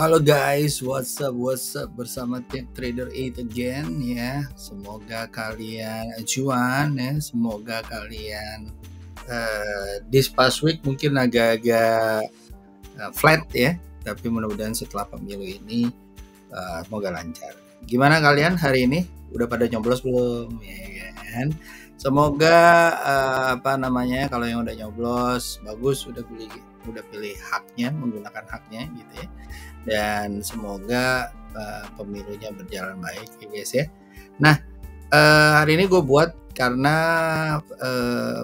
Halo guys, what's up bersama Tip Trader 8 again ya. Semoga kalian cuan ya, semoga kalian this past week mungkin agak-agak flat ya, tapi mudah-mudahan setelah pemilu ini semoga lancar. Gimana kalian hari ini? Udah pada nyoblos belum ya kan? Semoga kalau yang udah nyoblos bagus, udah pilih haknya, menggunakan haknya gitu ya. Dan semoga pemilunya berjalan baik ya guys ya. Nah hari ini gue buat karena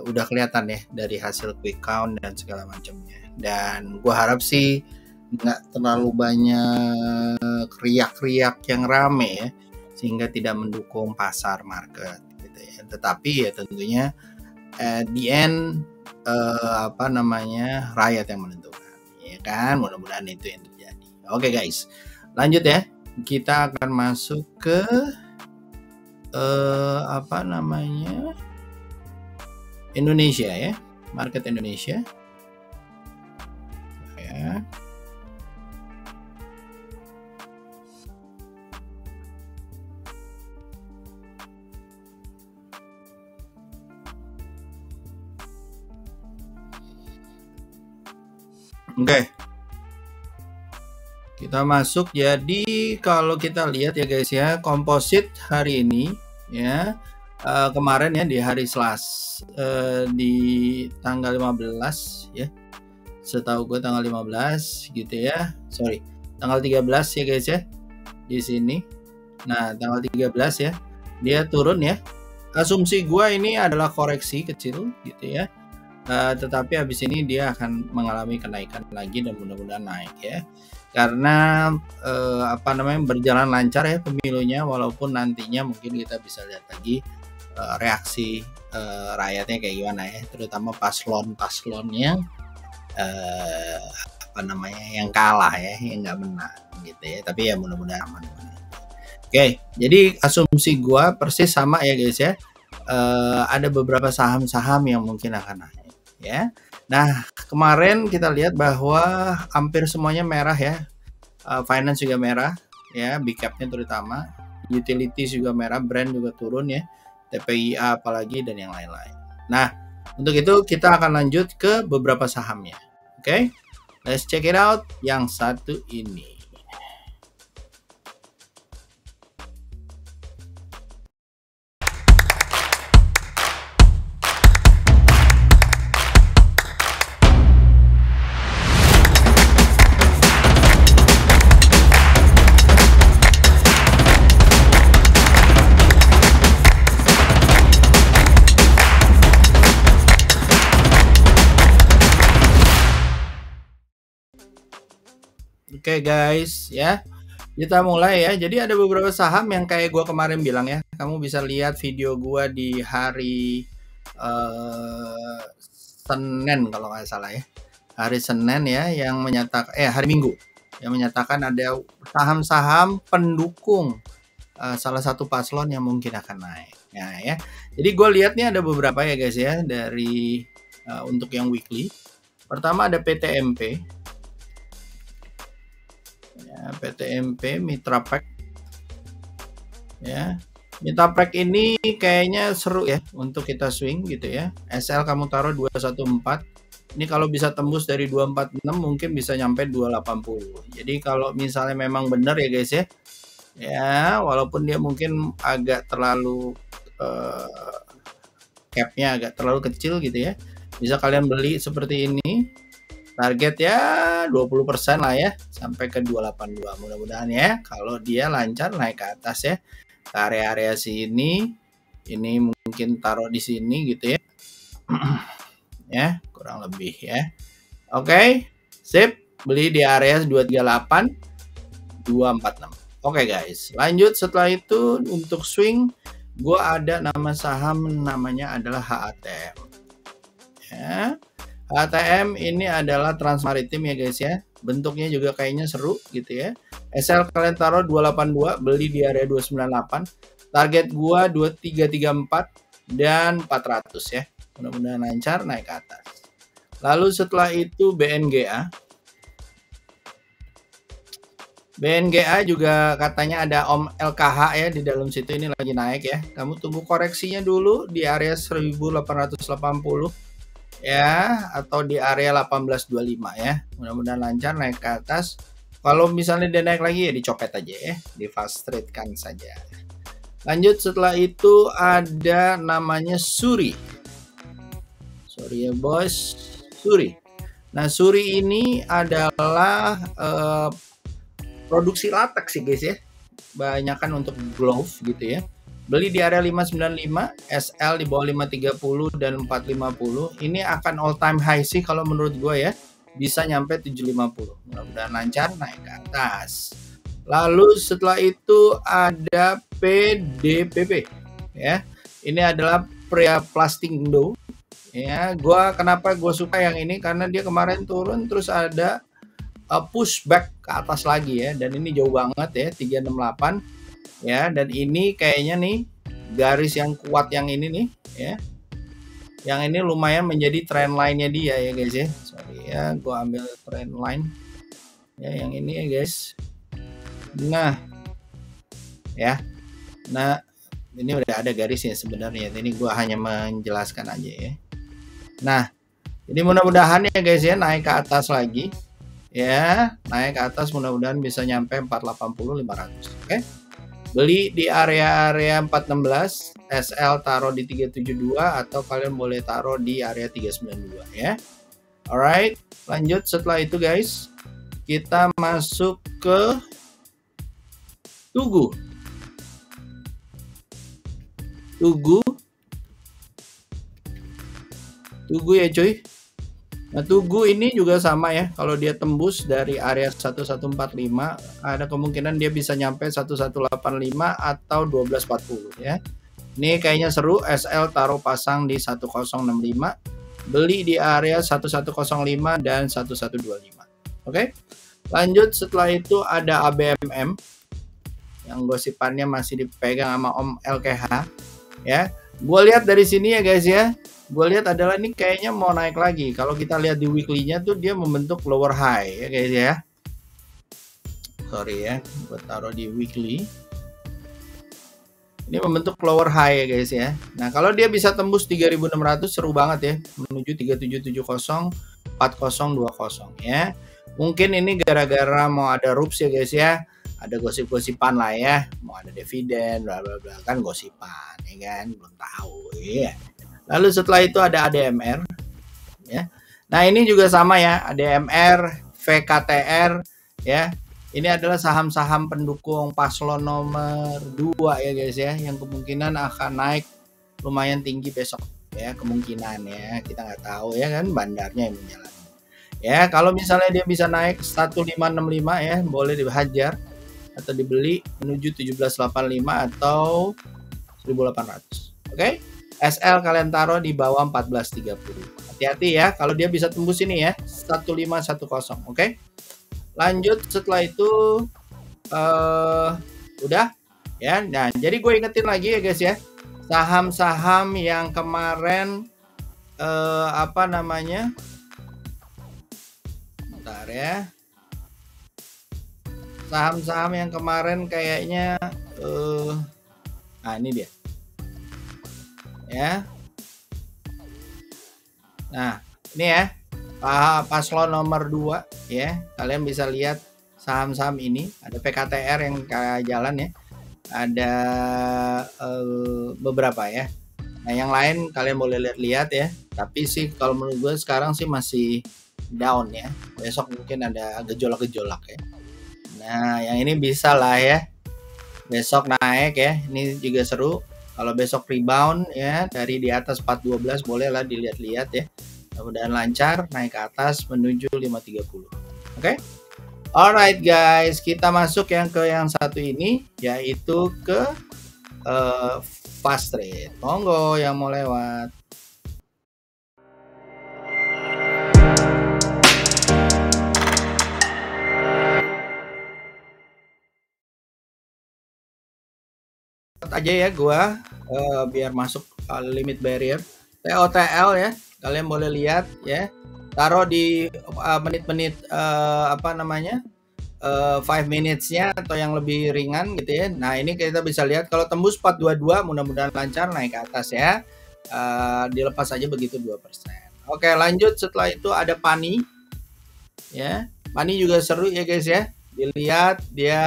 udah kelihatan ya dari hasil quick count dan segala macamnya. Dan gue harap sih nggak terlalu banyak riak-riak yang rame ya, sehingga tidak mendukung pasar market gitu ya. Tetapi ya tentunya di end rakyat yang menentukan ya kan, mudah-mudahan itu yang terjadi. Oke guys, lanjut ya, kita akan masuk ke Indonesia ya, market Indonesia ya. Oke, kita masuk. Jadi kalau kita lihat ya guys ya, komposit hari ini ya, kemarin ya di hari Selasa di tanggal 15 ya, setahu gue tanggal 15 gitu ya, sorry tanggal 13 ya guys ya, di sini. Nah tanggal 13 ya dia turun ya, asumsi gue ini adalah koreksi kecil gitu ya. Tetapi habis ini dia akan mengalami kenaikan lagi dan mudah-mudahan naik ya, karena berjalan lancar ya pemilunya, walaupun nantinya mungkin kita bisa lihat lagi reaksi rakyatnya kayak gimana ya, terutama paslon yang yang kalah ya, yang nggak menang gitu ya. Tapi ya mudah-mudahan aman. Oke, jadi asumsi gua persis sama ya guys ya. Ada beberapa saham-saham yang mungkin akan naik ya. Nah kemarin kita lihat bahwa hampir semuanya merah ya, finance juga merah ya, big cap-nya terutama, utilities juga merah, brand juga turun ya, TPIA apalagi dan yang lain-lain. Nah untuk itu kita akan lanjut ke beberapa sahamnya. Oke, let's check it out. Yang satu ini oke guys ya, kita mulai ya. Jadi ada beberapa saham yang kayak gue kemarin bilang ya, kamu bisa lihat video gue di hari Senin kalau nggak salah ya, hari Senin ya, yang menyatakan hari Minggu yang menyatakan ada saham-saham pendukung salah satu paslon yang mungkin akan naik. Nah ya, jadi gue lihatnya ada beberapa ya guys ya, dari untuk yang weekly. Pertama ada PTMP. PTMP Mitra Pack ya, Mitra Pack ini kayaknya seru ya untuk kita swing gitu ya. SL kamu taruh 214, ini kalau bisa tembus dari 246 mungkin bisa nyampe 280. Jadi kalau misalnya memang benar ya guys ya, ya walaupun dia mungkin agak terlalu capnya agak terlalu kecil gitu ya, bisa kalian beli seperti ini. Target ya 20% lah ya, sampai ke 282 mudah-mudahan ya. Kalau dia lancar naik ke atas ya, ke area-area sini, ini mungkin taruh di sini gitu ya. Ya kurang lebih ya. Oke, sip, beli di area 238 246. Oke guys, lanjut. Setelah itu untuk swing gua ada nama saham namanya adalah HATM ya. ATM ini adalah Transmart ya guys ya, bentuknya juga kayaknya seru gitu ya. SL kalian taruh 282, beli di area 298, target gua 2334 dan 400 ya, mudah-mudahan lancar naik ke atas. Lalu setelah itu BNGA BNGA juga katanya ada Om LKH ya di dalam situ, ini lagi naik ya. Kamu tunggu koreksinya dulu di area 1880 ya, atau di area 1825 ya. Mudah-mudahan lancar naik ke atas. Kalau misalnya dia naik lagi ya dicopet aja ya, di fast trade kan saja. Lanjut setelah itu ada namanya Suri. Sorry ya bos, Suri. Nah Suri ini adalah produksi latex sih guys ya. Banyakan untuk glove gitu ya. Beli di area 595, SL di bawah 530 dan 450. Ini akan all time high sih kalau menurut gue ya. Bisa nyampe 750. Mudah-mudahan lancar naik ke atas. Lalu setelah itu ada PDPP ya. Ini adalah Plastindo. Ya, kenapa gue suka yang ini karena dia kemarin turun terus ada pushback ke atas lagi ya, dan ini jauh banget ya 368 ya, dan ini kayaknya nih garis yang kuat yang ini nih ya, yang ini lumayan menjadi trend line-nya dia ya guys ya. Sorry ya gue ambil trend line ya yang ini ya guys. Nah ya, nah ini udah ada garisnya sebenarnya, ini gue hanya menjelaskan aja ya. Nah, jadi mudah-mudahan ya guys ya naik ke atas lagi ya, naik ke atas mudah-mudahan bisa nyampe 480 500. Oke. Beli di area-area 416, SL taruh di 372 atau kalian boleh taruh di area 392 ya. Alright, lanjut setelah itu guys, kita masuk ke Tugu. Tugu ya cuy. Nah Tugu ini juga sama ya, kalau dia tembus dari area 1145 ada kemungkinan dia bisa nyampe 1185 atau 1240 ya. Ini kayaknya seru, SL taruh pasang di 1065, beli di area 1105 dan 1125. Oke, lanjut setelah itu ada ABMM yang gosipannya masih dipegang sama Om LKH ya. Gue lihat dari sini ya guys ya, gue lihat adalah ini kayaknya mau naik lagi. Kalau kita lihat di weekly-nya tuh dia membentuk lower high ya guys ya. Sorry ya, gue taruh di weekly. Ini membentuk lower high ya guys ya. Nah kalau dia bisa tembus 3.600 seru banget ya, menuju 3770 4020 ya. Mungkin ini gara-gara mau ada rups ya guys ya. Ada gosip-gosipan lah ya, mau ada dividen, bla bla bla, kan gosipan ya kan, belum tahu ya. Lalu setelah itu ada ADMR ya. Nah ini juga sama ya, ADMR, VKTR ya. Ini adalah saham-saham pendukung paslon nomor 2 ya guys ya, yang kemungkinan akan naik lumayan tinggi besok ya, kemungkinan ya, kita nggak tahu ya kan, bandarnya yang menjalani. Ya kalau misalnya dia bisa naik 1565 ya, boleh dihajar atau dibeli menuju 1785 atau 1800. Oke. SL kalian taruh di bawah 1430. Hati-hati ya kalau dia bisa tembus ini ya 1510. Oke. Lanjut setelah itu udah ya. Nah, jadi gue ingetin lagi ya guys ya. Saham-saham yang kemarin apa namanya? Bentar ya. Saham-saham yang kemarin kayaknya nah ini dia. Ya, nah ini ya paslon nomor 2 ya, kalian bisa lihat saham-saham ini. Ada PKTR yang jalan ya, ada beberapa ya. Nah yang lain kalian boleh lihat-lihat ya, tapi sih kalau menurut gue sekarang sih masih down ya, besok mungkin ada gejolak-gejolak ya. Nah yang ini bisa lah ya, besok naik ya, ini juga seru. Kalau besok rebound ya dari di atas 412 bolehlah dilihat-lihat ya. Mudah-mudahan lancar naik ke atas menuju 530. Oke. Okay? Alright guys, kita masuk yang ke yang satu ini yaitu ke fast trade. Monggo yang mau lewat. Aja ya gua biar masuk limit barrier TOTL ya, kalian boleh lihat ya, taruh di menit-menit apa namanya 5 minutes-nya atau yang lebih ringan gitu ya. Nah ini kita bisa lihat kalau tembus 422 mudah-mudahan lancar naik ke atas ya. Dilepas aja begitu 2%. Oke, lanjut setelah itu ada PANI ya. PANI juga seru ya guys ya. Dilihat dia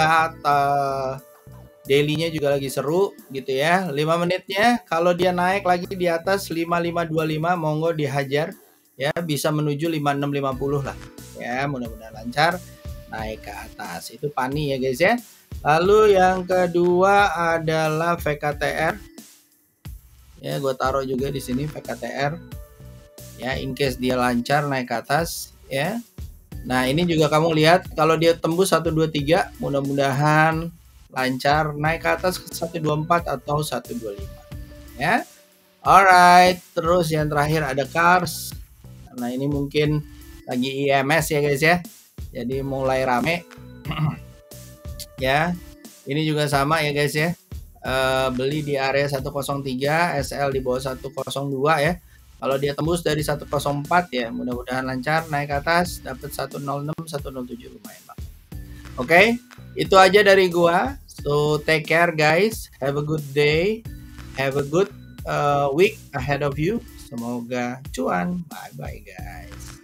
daily-nya juga lagi seru gitu ya. 5 menitnya kalau dia naik lagi di atas 5525 monggo dihajar ya, bisa menuju 5650 lah ya, mudah-mudahan lancar naik ke atas. Itu PANI ya guys ya. Lalu yang kedua adalah VKTR ya, gue taruh juga di sini VKTR ya, in case dia lancar naik ke atas ya. Nah ini juga kamu lihat kalau dia tembus 123 mudah-mudahan lancar naik ke atas ke 124 atau 125 ya. Alright, terus yang terakhir ada CARS. Nah ini mungkin lagi IMS ya guys ya, jadi mulai rame ya. Ini juga sama ya guys ya, beli di area 103, SL di bawah 102 ya. Kalau dia tembus dari 104 ya mudah-mudahan lancar naik ke atas, dapat 106 107 lumayan banget. Oke, itu aja dari gua. So take care guys, have a good day, have a good week ahead of you. Semoga cuan, bye bye guys.